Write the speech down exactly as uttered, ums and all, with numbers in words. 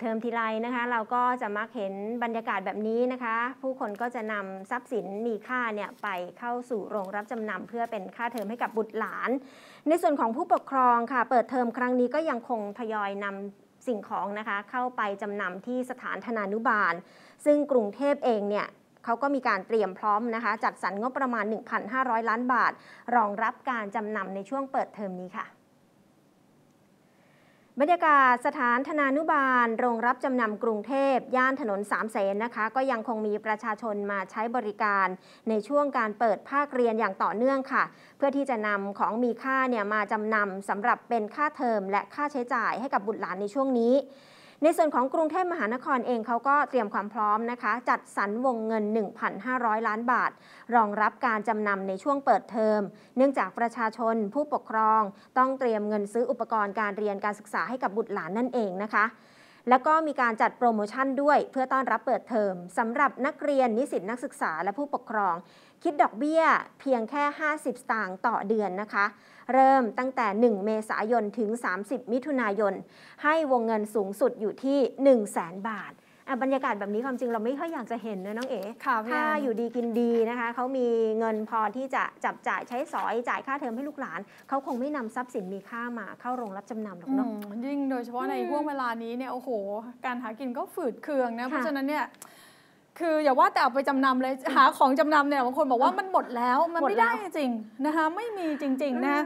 เทอมทีไรนะคะเราก็จะมักเห็นบรรยากาศแบบนี้นะคะผู้คนก็จะนำทรัพย์สินมีค่าเนี่ยไปเข้าสู่โรงรับจำนำเพื่อเป็นค่าเทอมให้กับบุตรหลานในส่วนของผู้ปกครองค่ะเปิดเทอมครั้งนี้ก็ยังคงทยอยนำสิ่งของนะคะเข้าไปจำนำที่สถานธนานุบาลซึ่งกรุงเทพเองเนี่ยเขาก็มีการเตรียมพร้อมนะคะจัดสรรงบประมาณ หนึ่งพันห้าร้อย ล้านบาทรองรับการจำนำในช่วงเปิดเทอมนี้ค่ะบรรยากาศสถานธนานุบาลโรงรับจำนำกรุงเทพย่านถนนสามเสนนะคะก็ยังคงมีประชาชนมาใช้บริการในช่วงการเปิดภาคเรียนอย่างต่อเนื่องค่ะเพื่อที่จะนำของมีค่าเนี่ยมาจำนำสำหรับเป็นค่าเทอมและค่าใช้จ่ายให้กับบุตรหลานในช่วงนี้ในส่วนของกรุงเทพมหานครเองเขาก็เตรียมความพร้อมนะคะจัดสรรวงเงิน หนึ่งพันห้าร้อย ล้านบาทรองรับการจำนำในช่วงเปิดเทอมเนื่องจากประชาชนผู้ปกครองต้องเตรียมเงินซื้ออุปกรณ์การเรียนการศึกษาให้กับบุตรหลานนั่นเองนะคะแล้วก็มีการจัดโปรโมชั่นด้วยเพื่อต้อนรับเปิดเทอมสำหรับนักเรียนนิสิตนักศึกษาและผู้ปกครองคิดดอกเบี้ยเพียงแค่ห้าสิบสตางค์ต่อเดือนนะคะเริ่มตั้งแต่หนึ่งเมษายนถึงสามสิบมิถุนายนให้วงเงินสูงสุดอยู่ที่ หนึ่งแสน บาทบรรยากาศแบบนี้ความจริงเราไม่ค่อยอยากจะเห็นนะน้องเอ๋ถ้าอยู่ดีกินดีนะคะเขามีเงินพอที่จะจับจ่ายใช้สอยจ่ายค่าเทอมให้ลูกหลานเขาคงไม่นำทรัพย์สินมีค่ามาเข้าโรงรับจำนำหรอกเนาะยิ่งโดยเฉพาะในห่วงเวลานี้เนี่ยโอ้โหการหากินก็ฝืดเคืองนะเพราะฉะนั้นเนี่ยคืออย่าว่าแต่เอาไปจำนำเลยหาของจำนำเนี่ยบางคนบอกว่ามันหมดแล้วมันไม่ได้จริงนะคะไม่มีจริงๆนะ